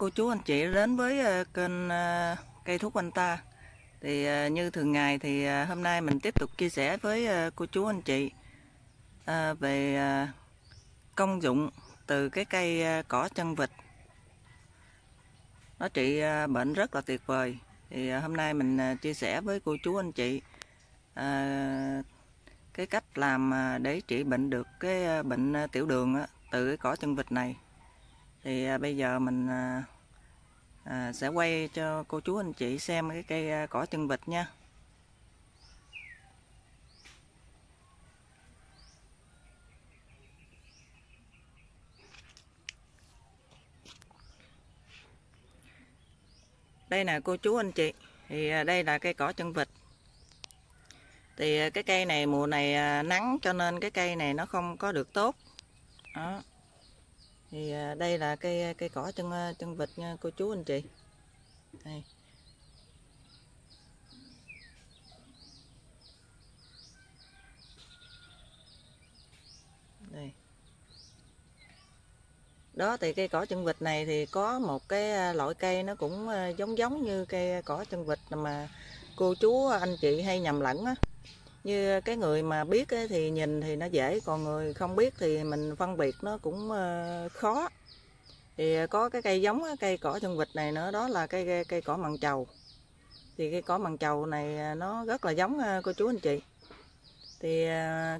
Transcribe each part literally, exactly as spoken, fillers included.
cô chú anh chị đến với kênh Cây Thuốc Quanh Ta. Thì như thường ngày thì hôm nay mình tiếp tục chia sẻ với cô chú anh chị về công dụng từ cái cây cỏ chân vịt. Nó trị bệnh rất là tuyệt vời. Thì hôm nay mình chia sẻ với cô chú anh chị cái cách làm để trị bệnh được cái bệnh tiểu đường từ cái cỏ chân vịt này. Thì bây giờ mình à, sẽ quay cho cô chú anh chị xem cái cây cỏ chân vịt nha. Đây nè cô chú anh chị, thì đây là cây cỏ chân vịt. Thì cái cây này mùa này nắng cho nên cái cây này nó không có được tốt. Đó. Thì đây là cây cây cỏ chân chân vịt nha cô chú anh chị. Đây. Đây. Đó, thì cây cỏ chân vịt này thì có một cái loại cây nó cũng giống giống như cây cỏ chân vịt mà cô chú anh chị hay nhầm lẫn á. Như cái người mà biết ấy, thì nhìn thì nó dễ, còn người không biết thì mình phân biệt nó cũng khó. Thì có cái cây giống cây cỏ chân vịt này nữa, đó là cây, cây cây cỏ mần trầu. Thì cây cỏ mần trầu này nó rất là giống cô chú anh chị. Thì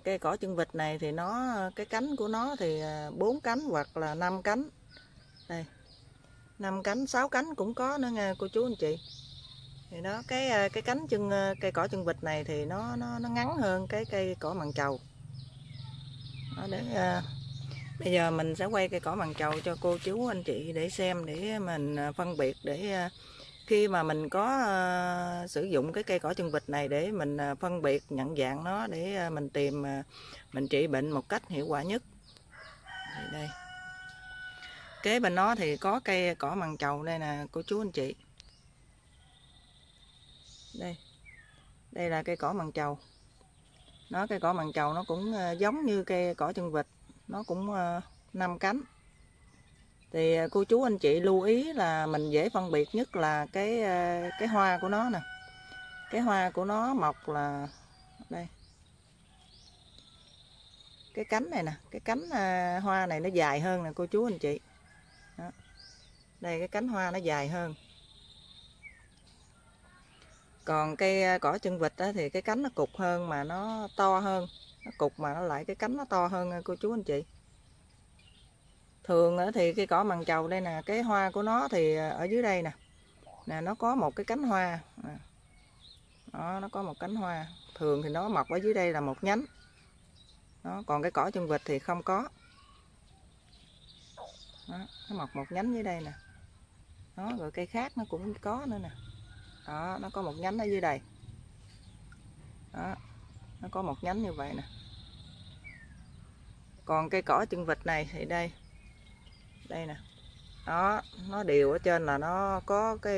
cây cỏ chân vịt này thì nó cái cánh của nó thì bốn cánh hoặc là năm cánh. Đây. năm cánh, sáu cánh cũng có nữa nha cô chú anh chị. Thì đó, cái cái cánh chân cây cỏ chân vịt này thì nó nó nó ngắn hơn cái cây cỏ mần trầu. Đó, để uh, bây giờ mình sẽ quay cây cỏ mần trầu cho cô chú anh chị để xem, để mình phân biệt, để uh, khi mà mình có uh, sử dụng cái cây cỏ chân vịt này để mình uh, phân biệt nhận dạng nó, để uh, mình tìm uh, mình trị bệnh một cách hiệu quả nhất. Thì đây. Kế bên nó thì có cây cỏ mần trầu đây nè cô chú anh chị. Đây, đây là cây cỏ mần trầu. Nó cây cỏ mần trầu nó cũng giống như cây cỏ chân vịt, nó cũng năm cánh. Thì cô chú anh chị lưu ý là mình dễ phân biệt nhất là cái cái hoa của nó nè. Cái hoa của nó mọc là đây. Cái cánh này nè, cái cánh hoa này nó dài hơn nè cô chú anh chị. Đó. Đây, cái cánh hoa nó dài hơn. Còn cây cỏ chân vịt á, thì cái cánh nó cụt hơn mà nó to hơn. Nó cụt mà nó lại cái cánh nó to hơn cô chú anh chị. Thường á, thì cây cỏ mần trầu đây nè, cái hoa của nó thì ở dưới đây nè. Nè, nó có một cái cánh hoa. Đó, nó có một cánh hoa. Thường thì nó mọc ở dưới đây là một nhánh. Đó, còn cái cỏ chân vịt thì không có. Đó, nó mọc một nhánh dưới đây nè. Đó, rồi cây khác nó cũng có nữa nè. Đó, nó có một nhánh ở dưới đây. Đó, nó có một nhánh như vậy nè. Còn cây cỏ chân vịt này thì đây. Đây nè. Đó, nó đều ở trên là nó có cái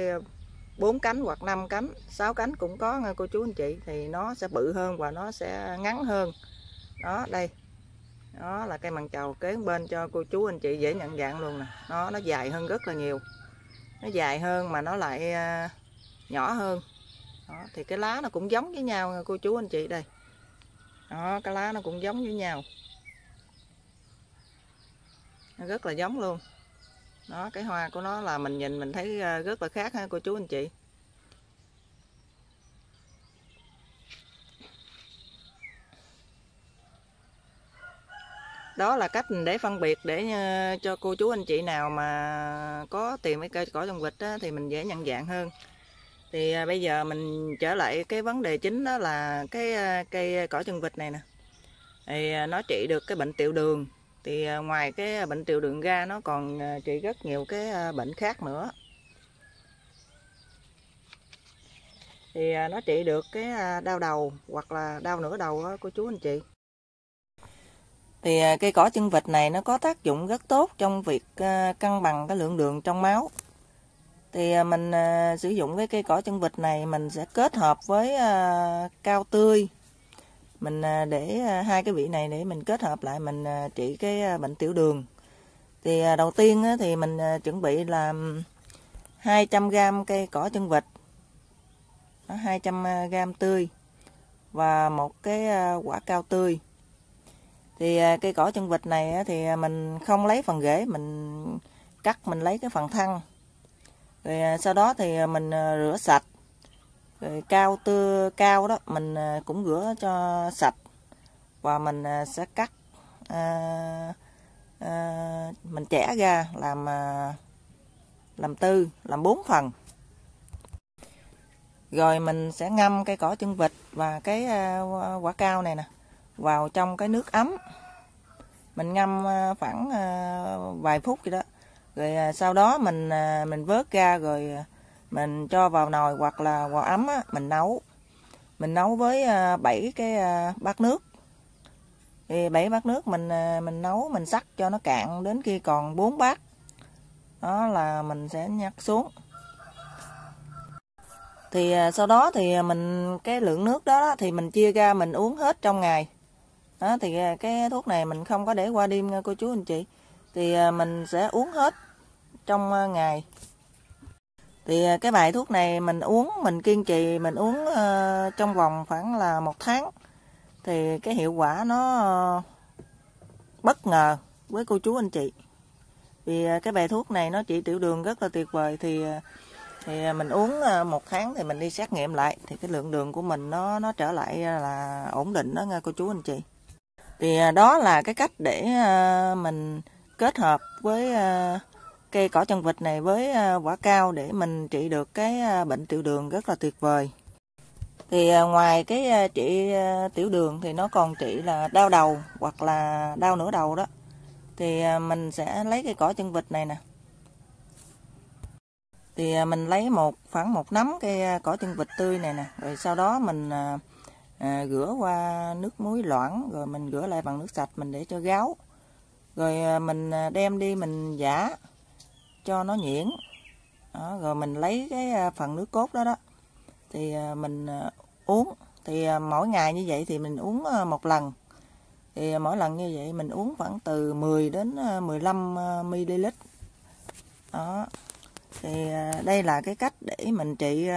bốn cánh hoặc năm cánh, sáu cánh cũng có nha cô chú anh chị. Thì nó sẽ bự hơn và nó sẽ ngắn hơn. Đó, đây. Đó là cây mần trầu kế bên cho cô chú anh chị dễ nhận dạng luôn nè. Nó nó dài hơn rất là nhiều. Nó dài hơn mà nó lại nhỏ hơn. Đó, thì cái lá nó cũng giống với nhau cô chú anh chị đây. Đó, cái lá nó cũng giống với nhau. Nó rất là giống luôn. Đó, cái hoa của nó là mình nhìn mình thấy rất là khác ha cô chú anh chị. Đó là cách để phân biệt, để cho cô chú anh chị nào mà có tìm cái cây cỏ chân vịt á, thì mình dễ nhận dạng hơn. Thì bây giờ mình trở lại cái vấn đề chính, đó là cái cây cỏ chân vịt này nè. Thì nó trị được cái bệnh tiểu đường. Thì ngoài cái bệnh tiểu đường ra, nó còn trị rất nhiều cái bệnh khác nữa. Thì nó trị được cái đau đầu hoặc là đau nửa đầu đó cô chú anh chị. Thì cây cỏ chân vịt này nó có tác dụng rất tốt trong việc cân bằng cái lượng đường trong máu. Thì mình à, sử dụng cái cây cỏ chân vịt này, mình sẽ kết hợp với à, cao tươi. Mình à, để à, hai cái vị này để mình kết hợp lại, mình à, trị cái à, bệnh tiểu đường. Thì à, đầu tiên á, thì mình à, chuẩn bị là hai trăm gam cây cỏ chân vịt, hai trăm gam tươi và một cái quả cao tươi. Thì cây cỏ chân vịt này thì mình không lấy phần rễ, mình cắt mình lấy cái phần thân. Rồi sau đó thì mình rửa sạch. Rồi cao tươi cao đó mình cũng rửa cho sạch và mình sẽ cắt à, à, mình chẻ ra làm làm tư, làm bốn phần. Rồi mình sẽ ngâm cây cỏ chân vịt và cái quả cao này nè vào trong cái nước ấm. Mình ngâm khoảng vài phút vậy đó. Rồi sau đó mình mình vớt ra rồi mình cho vào nồi hoặc là vào ấm á, mình nấu. Mình nấu với bảy cái bát nước. Thì bảy bát nước mình mình nấu, mình sắc cho nó cạn đến khi còn bốn bát. Đó là mình sẽ nhắc xuống. Thì sau đó thì mình cái lượng nước đó thì mình chia ra mình uống hết trong ngày. Đó, thì cái thuốc này mình không có để qua đêm nha cô chú anh chị. Thì mình sẽ uống hết trong ngày. Thì cái bài thuốc này mình uống, mình kiên trì mình uống trong vòng khoảng là một tháng. Thì cái hiệu quả nó bất ngờ với cô chú anh chị. Vì cái bài thuốc này nó trị tiểu đường rất là tuyệt vời. Thì thì mình uống một tháng thì mình đi xét nghiệm lại thì cái lượng đường của mình nó nó trở lại là ổn định đó nghe cô chú anh chị. Thì đó là cái cách để mình kết hợp với cây cỏ chân vịt này với quả cao để mình trị được cái bệnh tiểu đường rất là tuyệt vời. Thì ngoài cái trị tiểu đường thì nó còn trị là đau đầu hoặc là đau nửa đầu đó. Thì mình sẽ lấy cây cỏ chân vịt này nè. Thì mình lấy một khoảng một nắm cây cỏ chân vịt tươi này nè. Rồi sau đó mình à, rửa qua nước muối loãng. Rồi mình rửa lại bằng nước sạch mình để cho ráo. Rồi mình đem đi mình giã cho nó nhuyễn. Đó, rồi mình lấy cái phần nước cốt đó đó. Thì mình uống. Thì mỗi ngày như vậy thì mình uống một lần. Thì mỗi lần như vậy mình uống khoảng từ mười đến mười lăm mi li lít. Đó. Thì đây là cái cách để mình trị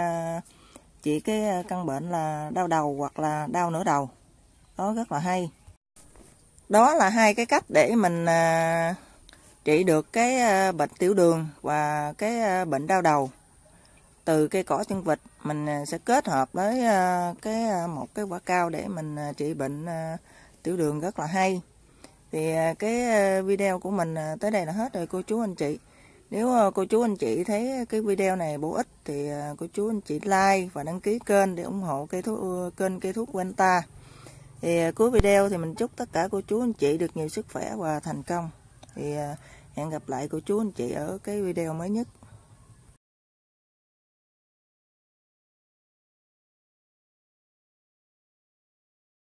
trị cái căn bệnh là đau đầu hoặc là đau nửa đầu. Đó rất là hay. Đó là hai cái cách để mình trị được cái bệnh tiểu đường và cái bệnh đau đầu. Từ cây cỏ chân vịt mình sẽ kết hợp với cái một cái quả cao để mình trị bệnh tiểu đường rất là hay. Thì cái video của mình tới đây là hết rồi cô chú anh chị. Nếu cô chú anh chị thấy cái video này bổ ích thì cô chú anh chị like và đăng ký kênh để ủng hộ cây thuốc, kênh Cây Thuốc Quanh Ta. Thì cuối video thì mình chúc tất cả cô chú anh chị được nhiều sức khỏe và thành công. Thì hẹn gặp lại cô chú anh chị ở cái video mới nhất.